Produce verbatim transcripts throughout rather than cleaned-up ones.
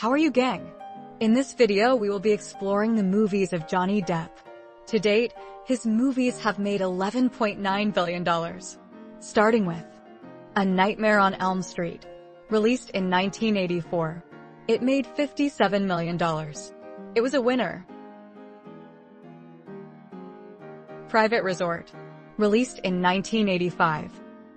How are you, gang? In this video, we will be exploring the movies of Johnny Depp. To date, his movies have made eleven point nine billion dollars. Starting with A Nightmare on Elm Street, released in nineteen eighty-four. It made fifty-seven million dollars. It was a winner. Private Resort, released in nineteen eighty-five.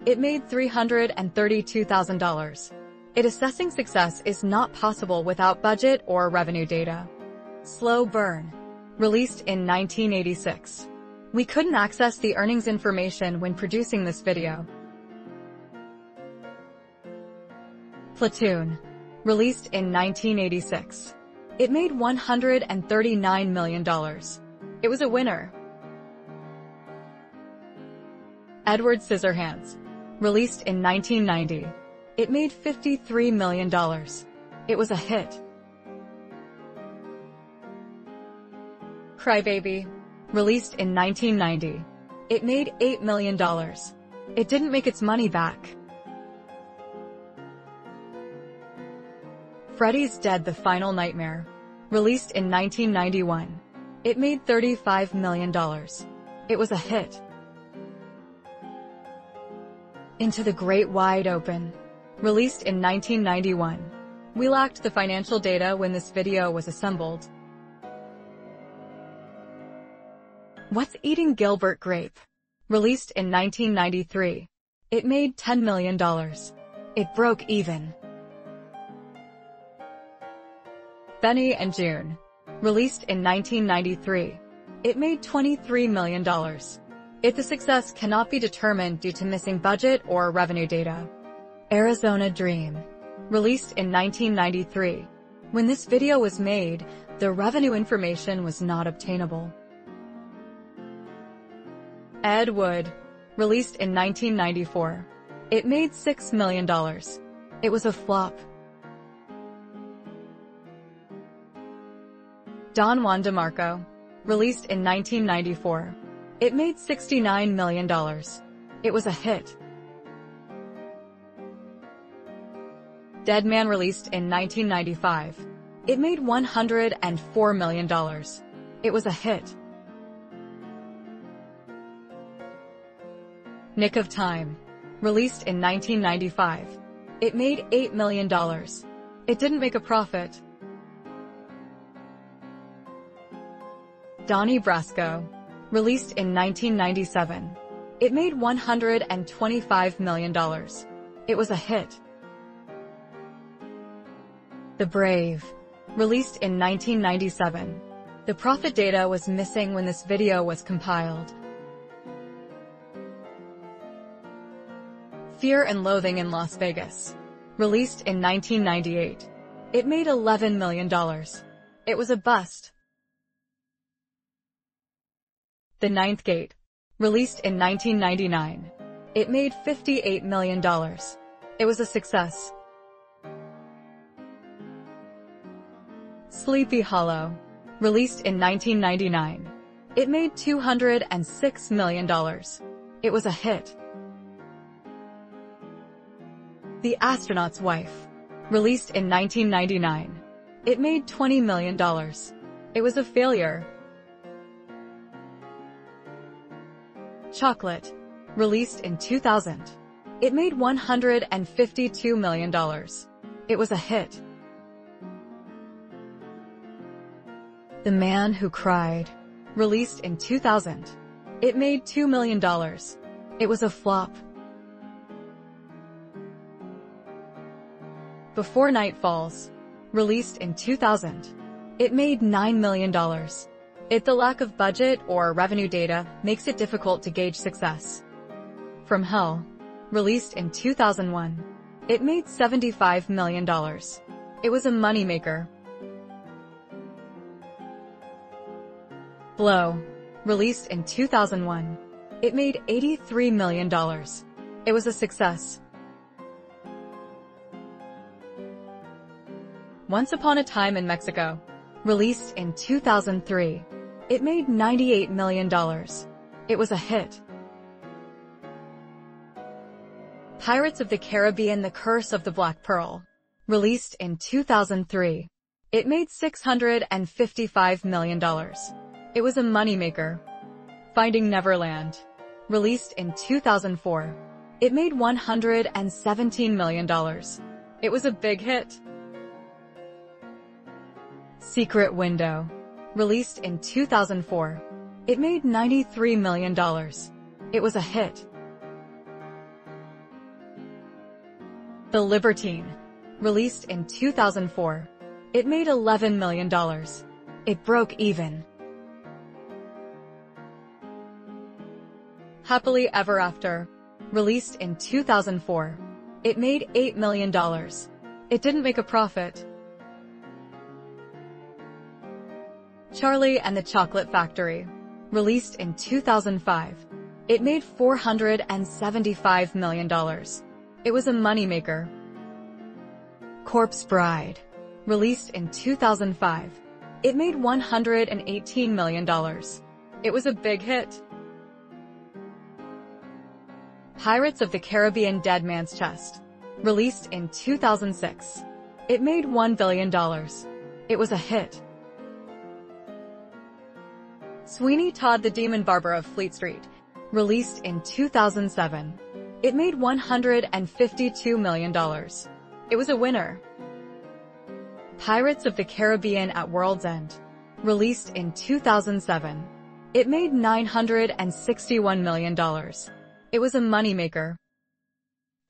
It made three hundred thirty-two thousand dollars. It assessing success is not possible without budget or revenue data. Slow Burn, released in nineteen eighty-six. We couldn't access the earnings information when producing this video. Platoon, released in nineteen eighty-six. It made one hundred thirty-nine million dollars. It was a winner. Edward Scissorhands, released in nineteen ninety. It made fifty-three million dollars. It was a hit. Cry-Baby, released in nineteen ninety. It made eight million dollars. It didn't make its money back. Freddy's Dead The Final Nightmare, released in nineteen ninety-one. It made thirty-five million dollars. It was a hit. Into the Great Wide Open, released in nineteen ninety-one. We lacked the financial data when this video was assembled. What's Eating Gilbert Grape, released in nineteen ninety-three. It made ten million dollars. It broke even. Benny and Joon, released in nineteen ninety-three. It made twenty-three million dollars. If the success cannot be determined due to missing budget or revenue data. Arizona Dream, released in nineteen ninety-three. When this video was made, the revenue information was not obtainable. Ed Wood, released in nineteen ninety-four. It made six million dollars. It was a flop. Don Juan DeMarco, released in nineteen ninety-four. It made sixty-nine million dollars. It was a hit. Dead Man, released in nineteen ninety-five. It made one hundred four million dollars. It was a hit. Nick of Time, released in nineteen ninety-five. It made eight million dollars. It didn't make a profit. Donnie Brasco, released in nineteen ninety-seven. It made one hundred twenty-five million dollars. It was a hit. The Brave, released in nineteen ninety-seven. The profit data was missing when this video was compiled. Fear and Loathing in Las Vegas, released in nineteen ninety-eight. It made eleven million dollars. It was a bust. The Ninth Gate, released in nineteen ninety-nine. It made fifty-eight million dollars. It was a success. Sleepy Hollow, released in nineteen ninety-nine. It made two hundred six million dollars. It was a hit. The Astronaut's Wife, released in nineteen ninety-nine. It made twenty million dollars. It was a failure. Chocolat, released in two thousand. It made one hundred fifty-two million dollars. It was a hit. The Man Who Cried, released in two thousand. It made two million dollars. It was a flop. Before Night Falls, released in two thousand. It made nine million dollars. If the lack of budget or revenue data makes it difficult to gauge success. From Hell, released in two thousand one. It made seventy-five million dollars. It was a moneymaker. Blow, released in two thousand one. It made eighty-three million dollars. It was a success. Once Upon a Time in Mexico, released in two thousand three. It made ninety-eight million dollars. It was a hit. Pirates of the Caribbean The Curse of the Black Pearl, released in two thousand three. It made six hundred fifty-five million dollars. It was a moneymaker. Finding Neverland, released in two thousand four. It made one hundred seventeen million dollars. It was a big hit. Secret Window, released in two thousand four. It made ninety-three million dollars. It was a hit. The Libertine, released in two thousand four. It made eleven million dollars. It broke even. Happily Ever After, released in two thousand four. It made eight million dollars. It didn't make a profit. Charlie and the Chocolate Factory, released in two thousand five. It made four hundred seventy-five million dollars. It was a moneymaker. Corpse Bride, released in two thousand five. It made one hundred eighteen million dollars. It was a big hit. Pirates of the Caribbean Dead Man's Chest, released in two thousand six. It made one billion dollars. It was a hit. Sweeney Todd the Demon Barber of Fleet Street, released in two thousand seven. It made one hundred fifty-two million dollars. It was a winner. Pirates of the Caribbean at World's End, released in two thousand seven. It made nine hundred sixty-one million dollars. It was a moneymaker.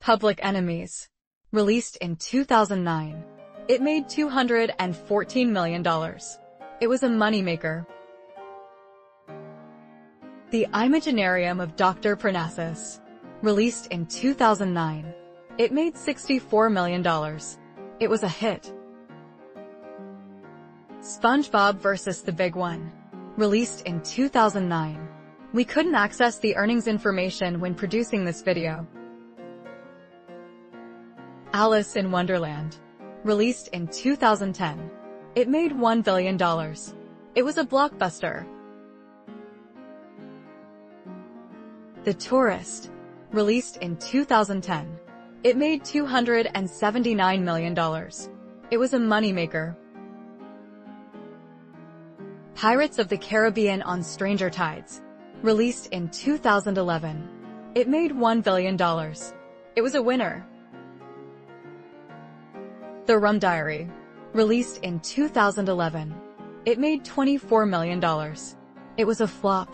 Public Enemies, released in two thousand nine. It made two hundred fourteen million dollars. It was a moneymaker. The Imaginarium of Doctor Parnassus, released in two thousand nine. It made sixty-four million dollars. It was a hit. SpongeBob versus the Big One, released in two thousand nine. We couldn't access the earnings information when producing this video. Alice in Wonderland, released in two thousand ten. It made one billion dollars. It was a blockbuster. The Tourist, released in two thousand ten. It made two hundred seventy-nine million dollars. It was a moneymaker. Pirates of the Caribbean on Stranger Tides, released in two thousand eleven. It made one billion dollars. It was a winner. The Rum Diary, released in two thousand eleven. It made twenty-four million dollars. It was a flop.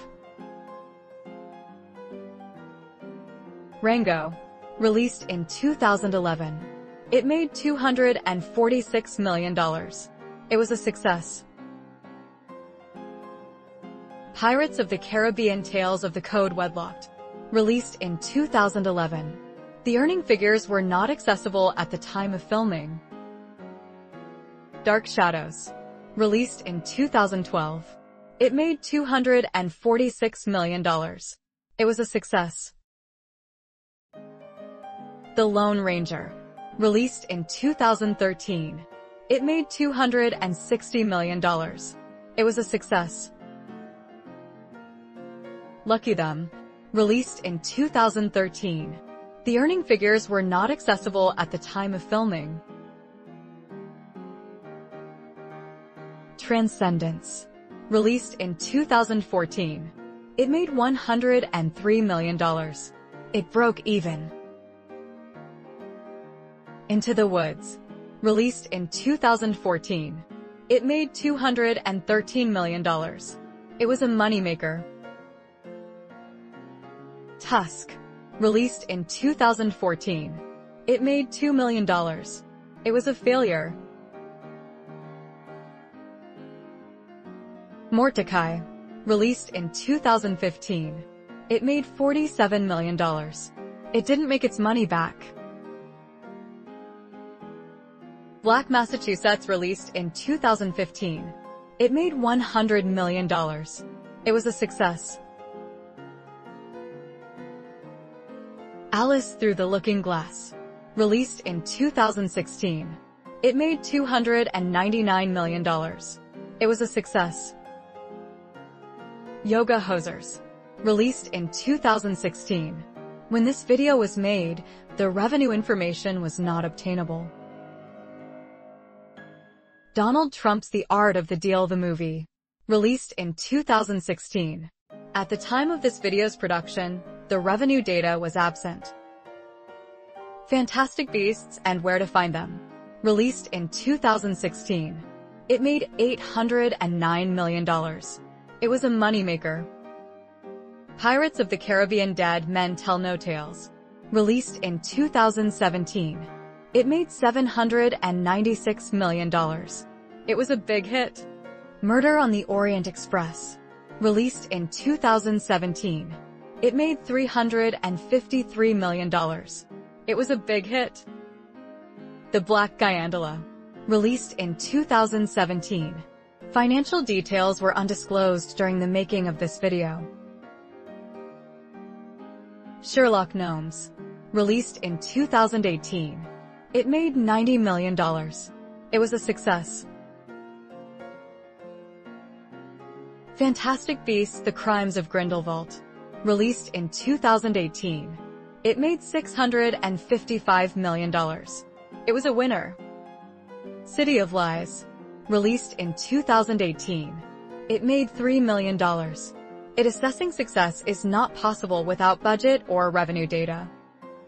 Rango, released in two thousand eleven. It made two hundred forty-six million dollars. It was a success. Pirates of the Caribbean Tales of the Code Wedlocked, released in two thousand eleven. The earning figures were not accessible at the time of filming. Dark Shadows, released in two thousand twelve. It made two hundred forty-six million dollars. It was a success. The Lone Ranger, released in two thousand thirteen. It made two hundred sixty million dollars. It was a success. Lucky Them, released in two thousand thirteen. The earning figures were not accessible at the time of filming. Transcendence, released in two thousand fourteen. It made one hundred three million dollars. It broke even. Into the Woods, released in two thousand fourteen. It made two hundred thirteen million dollars. It was a moneymaker. Tusk, released in two thousand fourteen. It made two million dollars. It was a failure. Mordecai, released in two thousand fifteen. It made forty-seven million dollars. It didn't make its money back. Black Massachusetts, released in two thousand fifteen. It made one hundred million dollars. It was a success. Alice Through the Looking Glass, released in two thousand sixteen. It made two hundred ninety-nine million dollars. It was a success. Yoga Hosers, released in two thousand sixteen. When this video was made, the revenue information was not obtainable. Donald Trump's The Art of the Deal the Movie, released in two thousand sixteen. At the time of this video's production, the revenue data was absent. Fantastic Beasts and Where to Find Them, released in two thousand sixteen. It made eight hundred nine million dollars. It was a moneymaker. Pirates of the Caribbean Dead Men Tell No Tales, released in two thousand seventeen. It made seven hundred ninety-six million dollars. It was a big hit. Murder on the Orient Express, released in two thousand seventeen. It made three hundred fifty-three million dollars. It was a big hit. The Black Guyandela, released in two thousand seventeen. Financial details were undisclosed during the making of this video. Sherlock Gnomes, released in two thousand eighteen. It made ninety million dollars. It was a success. Fantastic Beasts: The Crimes of Grindelwald, released in two thousand eighteen. It made six hundred fifty-five million dollars. It was a winner. City of Lies, released in two thousand eighteen. It made three million dollars. It assessing success is not possible without budget or revenue data.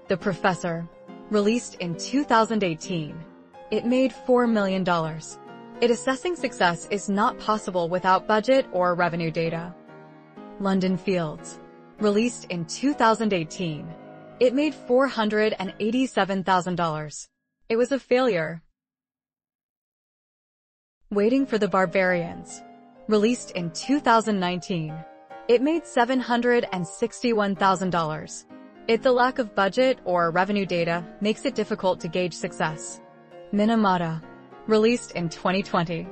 The Professor, released in two thousand eighteen. It made four million dollars. It assessing success is not possible without budget or revenue data. London Fields, released in two thousand eighteen. It made four hundred eighty-seven thousand dollars. It was a failure. Waiting for the Barbarians, released in two thousand nineteen. It made seven hundred sixty-one thousand dollars. It the lack of budget or revenue data makes it difficult to gauge success. Minamata, released in twenty twenty.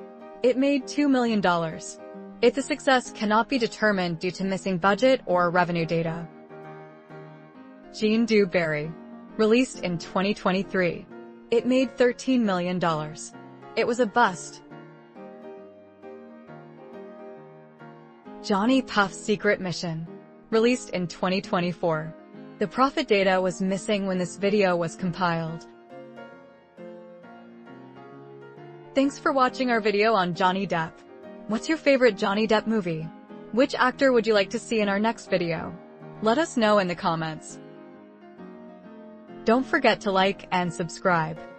It made two million dollars. It the success cannot be determined due to missing budget or revenue data. Jean Du Barry, released in twenty twenty-three. It made thirteen million dollars. It was a bust. Johnny Puff's Secret Mission, released in twenty twenty-four. The profit data was missing when this video was compiled. Thanks for watching our video on Johnny Depp. What's your favorite Johnny Depp movie? Which actor would you like to see in our next video? Let us know in the comments. Don't forget to like and subscribe.